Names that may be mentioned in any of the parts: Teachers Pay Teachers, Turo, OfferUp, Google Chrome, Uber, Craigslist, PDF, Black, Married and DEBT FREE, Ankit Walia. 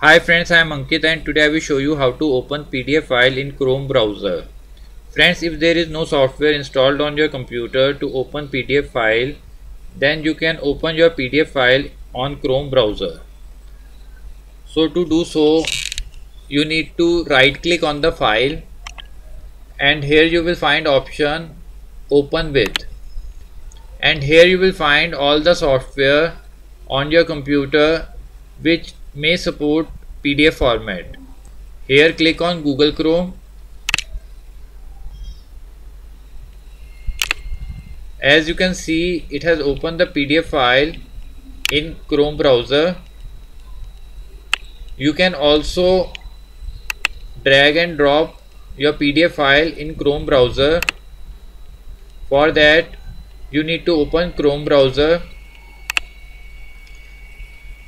Hi friends, I am Ankit and today I will show you how to open PDF file in Chrome browser. Friends, if there is no software installed on your computer to open PDF file, then you can open your PDF file on Chrome browser. So to do so, you need to right click on the file and here you will find option open with, and here you will find all the software on your computer which may support PDF format. Here click on Google Chrome. As you can see, it has opened the PDF file in Chrome browser. You can also drag and drop your PDF file in Chrome browser. For that, you need to open Chrome browser,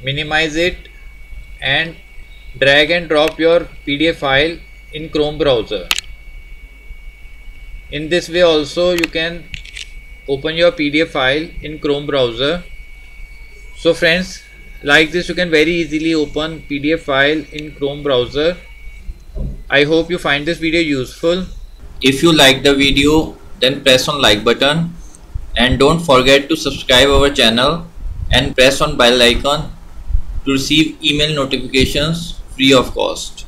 minimize it and drag and drop your PDF file in Chrome browser. In this way also you can open your PDF file in Chrome browser. So friends, like this you can very easily open PDF file in Chrome browser. I hope you find this video useful. If you like the video, then press on like button and don't forget to subscribe our channel and press on bell icon to receive email notifications free of cost.